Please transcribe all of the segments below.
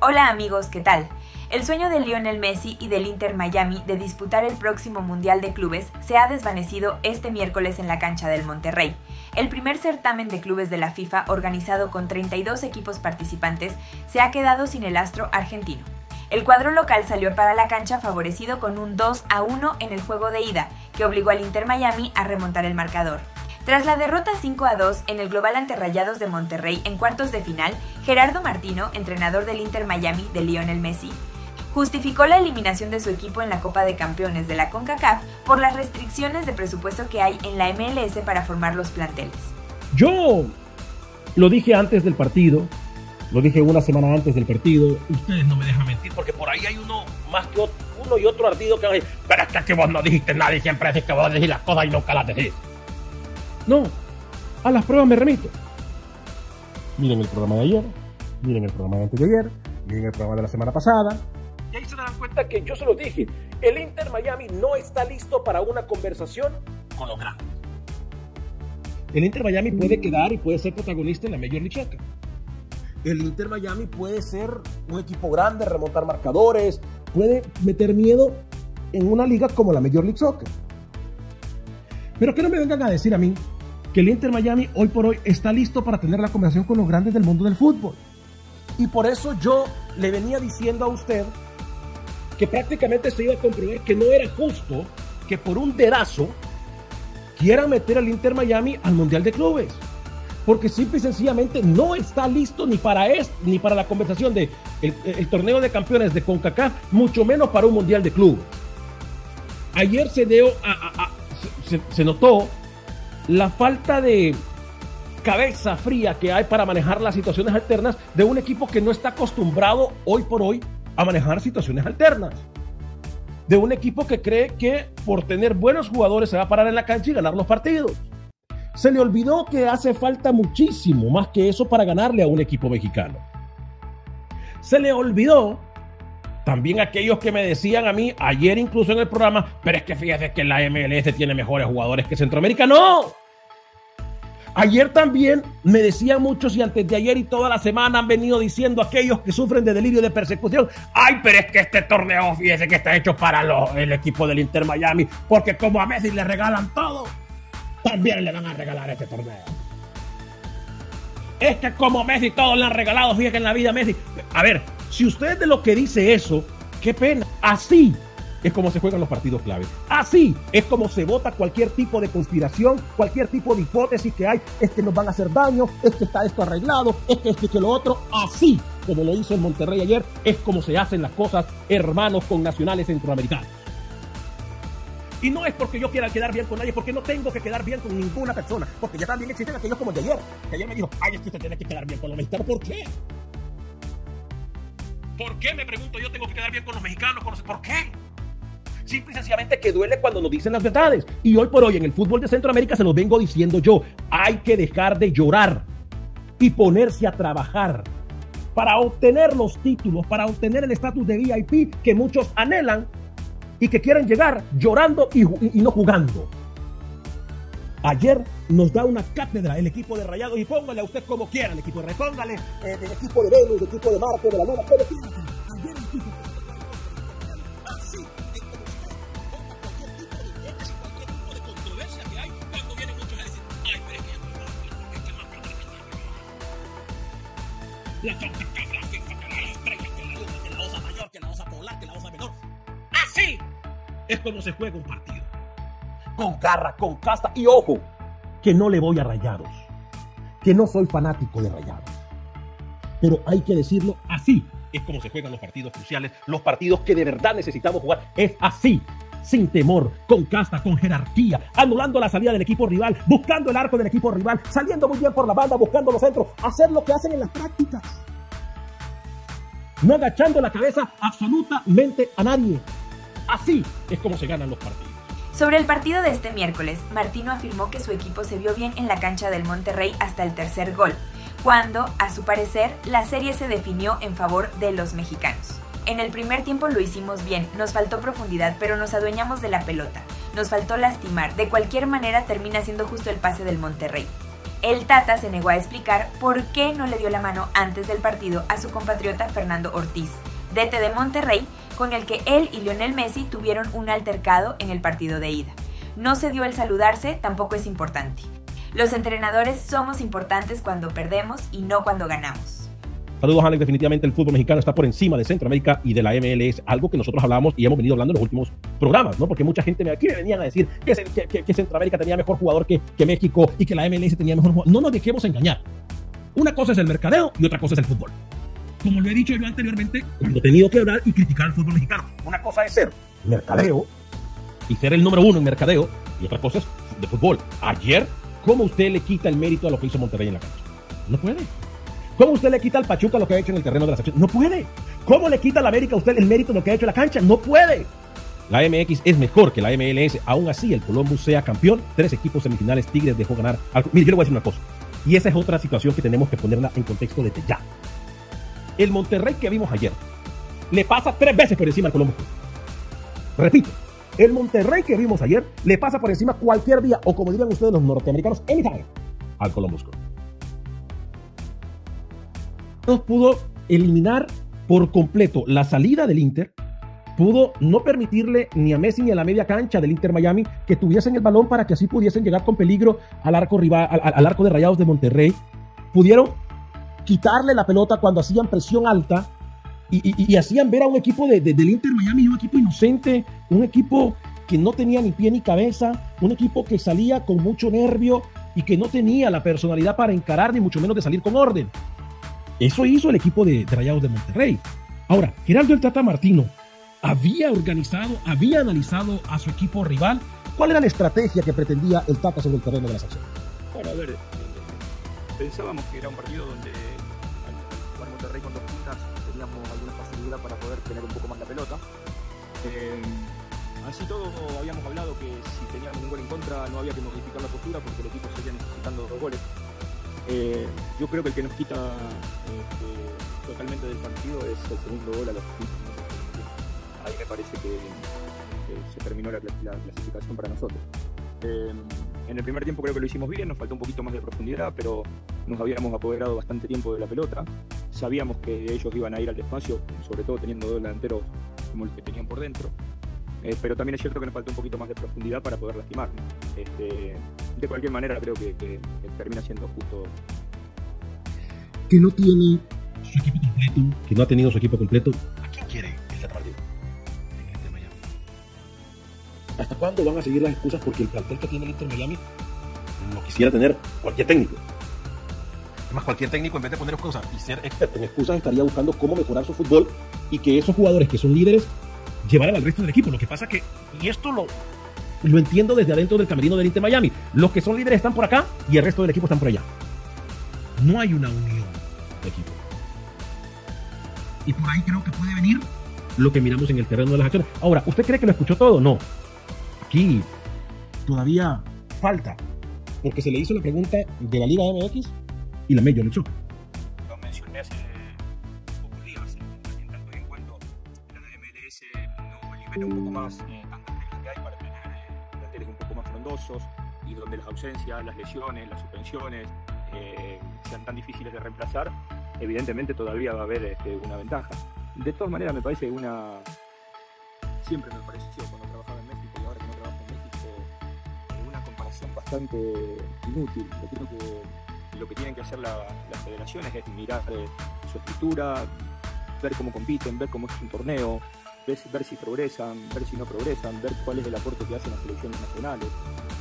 Hola amigos, ¿qué tal? El sueño de Lionel Messi y del Inter Miami de disputar el próximo Mundial de Clubes se ha desvanecido este miércoles en la cancha del Monterrey. El primer certamen de clubes de la FIFA, organizado con 32 equipos participantes, se ha quedado sin el astro argentino. El cuadro local salió para la cancha favorecido con un 2-1 en el juego de ida, que obligó al Inter Miami a remontar el marcador. Tras la derrota 5-2 en el global ante Rayados de Monterrey en cuartos de final, Gerardo Martino, entrenador del Inter Miami de Lionel Messi, justificó la eliminación de su equipo en la Copa de Campeones de la CONCACAF por las restricciones de presupuesto que hay en la MLS para formar los planteles. Yo lo dije antes del partido, lo dije una semana antes del partido, ustedes no me dejan mentir porque por ahí hay uno más que otro, uno y otro ardido que van a decir, pero es que vos no dijiste nada y siempre decís que vos decís las cosas y nunca las decís. No, a las pruebas me remito. Miren el programa de ayer, miren el programa de antes de ayer, miren el programa de la semana pasada. Y ahí se dan cuenta que yo se los dije, el Inter Miami no está listo para una conversación con los grandes. El Inter Miami puede quedar y puede ser protagonista en la Major League Soccer. El Inter Miami puede ser un equipo grande, remontar marcadores, puede meter miedo en una liga como la Major League Soccer. Pero que no me vengan a decir a mí que el Inter Miami hoy por hoy está listo para tener la conversación con los grandes del mundo del fútbol. Y por eso yo le venía diciendo a usted que prácticamente se iba a comprobar que no era justo que por un dedazo quieran meter al Inter Miami al Mundial de Clubes. Porque simple y sencillamente no está listo ni para esto, ni para la conversación de el torneo de campeones de CONCACAF, mucho menos para un Mundial de Clubes. Ayer se dio se notó la falta de cabeza fría que hay para manejar las situaciones alternas de un equipo que no está acostumbrado hoy por hoy a manejar situaciones alternas, de un equipo que cree que por tener buenos jugadores se va a parar en la cancha y ganar los partidos. Se le olvidó que hace falta muchísimo más que eso para ganarle a un equipo mexicano. Se le olvidó también aquellos que me decían a mí ayer incluso en el programa, pero es que fíjate que la MLS tiene mejores jugadores que Centroamérica. ¡No! Ayer también me decían muchos y antes de ayer y toda la semana han venido diciendo aquellos que sufren de delirio de persecución. ¡Ay, pero es que este torneo, fíjese que está hecho para el equipo del Inter Miami! Porque como a Messi le regalan todo, también le van a regalar este torneo. Es que como Messi todos le han regalado, fíjate que en la vida Messi... A ver... Si usted de lo que dice eso, qué pena. Así es como se juegan los partidos clave. Así es como se vota cualquier tipo de conspiración, cualquier tipo de hipótesis que hay. Es que nos van a hacer daño, es que está esto arreglado, es que lo otro. Así como lo hizo el Monterrey ayer, es como se hacen las cosas, hermanos con nacionales centroamericanos. Y no es porque yo quiera quedar bien con nadie, porque no tengo que quedar bien con ninguna persona. Porque ya también existen aquellos como el de ayer, que ayer me dijo, ay, es que usted tiene que quedar bien con los mexicanos. ¿Por qué? ¿Por qué, me pregunto yo, tengo que quedar bien con los mexicanos? ¿Por qué? Simple y sencillamente que duele cuando nos dicen las verdades. Y hoy por hoy en el fútbol de Centroamérica se los vengo diciendo yo. Hay que dejar de llorar y ponerse a trabajar para obtener los títulos, para obtener el estatus de VIP que muchos anhelan y que quieren llegar llorando y no jugando. Ayer nos da una cátedra el equipo de Rayados y póngale a usted como quiera el equipo de Rayados, póngale el equipo de Venus, el equipo de Marte, de la Luna, pero ayer el equipo de Rayados, así es como usted ponga cualquier tipo de hipótesis, cualquier tipo de controversia que hay, cuando vienen muchos a decir, ay, pero es que no es que más plata que la CONCACAF, la FIFA, que la estrella, que la luna, que la osa mayor, que la osa polar, que la osa menor. Así es como se juega un partido. Con garra, con casta y ojo, que no le voy a Rayados, que no soy fanático de Rayados. Pero hay que decirlo, así es como se juegan los partidos cruciales, los partidos que de verdad necesitamos jugar. Es así, sin temor, con casta, con jerarquía, anulando la salida del equipo rival, buscando el arco del equipo rival, saliendo muy bien por la banda, buscando los centros, hacer lo que hacen en las prácticas. No agachando la cabeza absolutamente a nadie. Así es como se ganan los partidos. Sobre el partido de este miércoles, Martino afirmó que su equipo se vio bien en la cancha del Monterrey hasta el tercer gol, cuando, a su parecer, la serie se definió en favor de los mexicanos. En el primer tiempo lo hicimos bien, nos faltó profundidad, pero nos adueñamos de la pelota. Nos faltó lastimar, de cualquier manera termina siendo justo el pase del Monterrey. El Tata se negó a explicar por qué no le dio la mano antes del partido a su compatriota Fernando Ortiz, DT de Monterrey, con el que él y Lionel Messi tuvieron un altercado en el partido de ida. No se dio el saludarse, tampoco es importante. Los entrenadores somos importantes cuando perdemos y no cuando ganamos. Saludos, Alex. Definitivamente el fútbol mexicano está por encima de Centroamérica y de la MLS, algo que nosotros hablamos y hemos venido hablando en los últimos programas, ¿no? Porque mucha gente aquí me venían a decir que Centroamérica tenía mejor jugador que México y que la MLS tenía mejor jugador. No nos dejemos engañar. Una cosa es el mercadeo y otra cosa es el fútbol. Como lo he dicho yo anteriormente, cuando he tenido que hablar y criticar al fútbol mexicano, una cosa es ser mercadeo y ser el número uno en mercadeo y otra cosa es de fútbol. Ayer, ¿cómo usted le quita el mérito a lo que hizo Monterrey en la cancha? No puede. ¿Cómo usted le quita al Pachuca lo que ha hecho en el terreno de las acciones? No puede. ¿Cómo le quita a la América a usted el mérito de lo que ha hecho en la cancha? No puede. La MX es mejor que la MLS. Aún así, el Columbus sea campeón. 3 equipos semifinales. Tigres dejó ganar. Mire, yo le voy a decir una cosa. Y esa es otra situación que tenemos que ponerla en contexto desde ya. El Monterrey que vimos ayer le pasa 3 veces por encima al Columbus. Repito. El Monterrey que vimos ayer le pasa por encima cualquier día, o como dirían ustedes los norteamericanos, anytime, al Columbus Crew. No pudo eliminar por completo la salida del Inter, pudo no permitirle ni a Messi ni a la media cancha del Inter Miami que tuviesen el balón para que así pudiesen llegar con peligro al arco rival, al arco de Rayados de Monterrey. Pudieron quitarle la pelota cuando hacían presión alta. Y hacían ver a un equipo del Inter Miami, un equipo inocente, un equipo que no tenía ni pie ni cabeza, un equipo que salía con mucho nervio y que no tenía la personalidad para encarar, ni mucho menos de salir con orden. Eso hizo el equipo de Rayados de Monterrey. Ahora, Gerardo el Tata Martino había organizado, había analizado a su equipo rival. ¿Cuál era la estrategia que pretendía el Tata sobre el terreno de las acciones? Bueno, a ver, pensábamos que era un partido donde al Monterrey con 2 puntas teníamos alguna facilidad para poder tener un poco más la pelota. Así todo, habíamos hablado que si teníamos un gol en contra no había que modificar la postura porque el equipo seguía necesitando 2 goles. Yo creo que el que nos quita totalmente del partido es el segundo gol a los últimos. Ahí me parece que se terminó la clasificación para nosotros. En el primer tiempo creo que lo hicimos bien, nos faltó un poquito más de profundidad, pero nos habíamos apoderado bastante tiempo de la pelota. Sabíamos que ellos iban a ir al espacio, sobre todo teniendo 2 delanteros como el que tenían por dentro. Pero también es cierto que nos faltó un poquito más de profundidad para poder lastimar. De cualquier manera creo que termina siendo justo. Que no tiene su equipo completo, que no ha tenido su equipo completo. ¿A quién quiere esta partida? ¿Hasta cuándo van a seguir las excusas? Porque el plantel que tiene el Inter Miami lo quisiera tener cualquier técnico. Además, cualquier técnico, en vez de poner excusas y ser experto en excusas, estaría buscando cómo mejorar su fútbol y que esos jugadores que son líderes llevaran al resto del equipo. Lo que pasa que, y esto lo entiendo desde adentro del camerino del Inter Miami, los que son líderes están por acá y el resto del equipo están por allá. No hay una unión de equipo. Y por ahí creo que puede venir lo que miramos en el terreno de las acciones. Ahora, ¿usted cree que lo escuchó todo? No. Aquí todavía falta, porque se le hizo la pregunta de la Liga MX y la medio le echó. Lo mencioné hace pocos días, en tanto y en cuanto la MLS no libera un poco más tantas reglas que hay para tener planteles un poco más frondosos y donde las ausencias, las lesiones, las suspensiones sean tan difíciles de reemplazar, evidentemente todavía va a haber una ventaja. De todas maneras me parece una... Siempre me pareció cuando trabajaba en México y ahora que no trabajo en México una comparación bastante inútil. Yo creo que lo que tienen que hacer las federaciones es mirar su estructura, ver cómo compiten, ver cómo es un torneo, ver si progresan, ver si no progresan, ver cuál es el aporte que hacen las selecciones nacionales.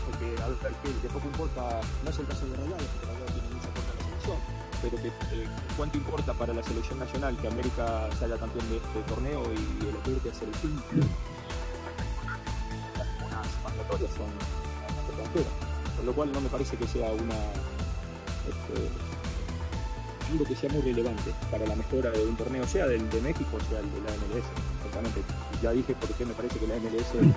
Porque a ver, que de poco importa, no es el caso de Rayados, porque Rayados tiene mucho aporte a la selección, pero que cuánto importa para la selección nacional que América salga campeón de este torneo y el aporte de selección. Las mandatorias son bastante planteras, por lo cual no me parece que sea una... algo que sea muy relevante para la mejora de un torneo, sea del de México, sea el de la MLS. Exactamente, ya dije por qué me parece que la MLS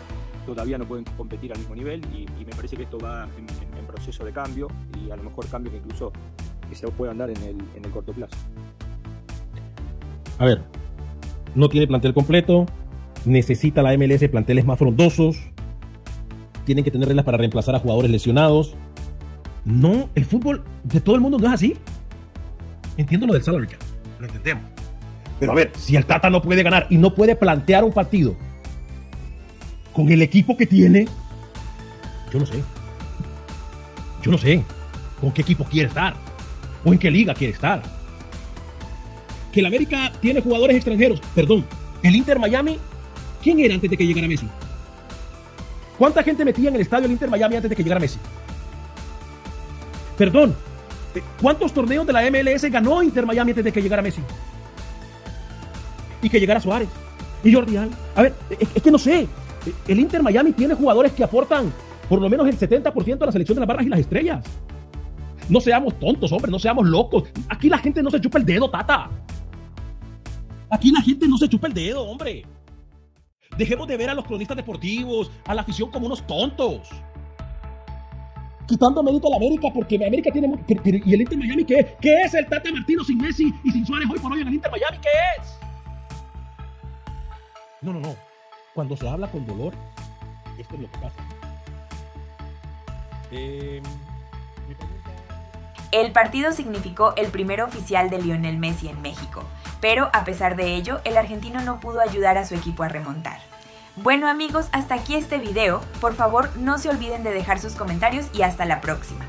todavía no pueden competir al mismo nivel y me parece que esto va en proceso de cambio y a lo mejor cambios que incluso que se puedan dar en el corto plazo. A ver, no tiene plantel completo, necesita la MLS planteles más frondosos, tienen que tener reglas para reemplazar a jugadores lesionados. No, el fútbol de todo el mundo no es así. Entiendo lo del salary cap, lo entendemos. Pero a ver, si el Tata no puede ganar y no puede plantear un partido con el equipo que tiene, yo no sé. Yo no sé con qué equipo quiere estar o en qué liga quiere estar. Que el América tiene jugadores extranjeros. Perdón, el Inter Miami, ¿quién era antes de que llegara Messi? ¿Cuánta gente metía en el estadio el Inter Miami antes de que llegara Messi? Perdón, ¿cuántos torneos de la MLS ganó Inter Miami antes de que llegara Messi? Y que llegara Suárez y Jordi Alba. A ver, es que no sé. El Inter Miami tiene jugadores que aportan por lo menos el 70% a la selección de las barras y las estrellas. No seamos tontos, hombre, no seamos locos. Aquí la gente no se chupa el dedo, Tata. Aquí la gente no se chupa el dedo, hombre. Dejemos de ver a los cronistas deportivos, a la afición como unos tontos. Quitando mérito a la América, porque América tiene... ¿Y el Inter Miami qué es? ¿Qué es el Tata Martino sin Messi y sin Suárez hoy por hoy en el Inter Miami? ¿Qué es? No, no, no. Cuando se habla con dolor, esto es lo que pasa. El partido significó el primer oficial de Lionel Messi en México, pero a pesar de ello, el argentino no pudo ayudar a su equipo a remontar. Bueno amigos, hasta aquí este video, por favor no se olviden de dejar sus comentarios y hasta la próxima.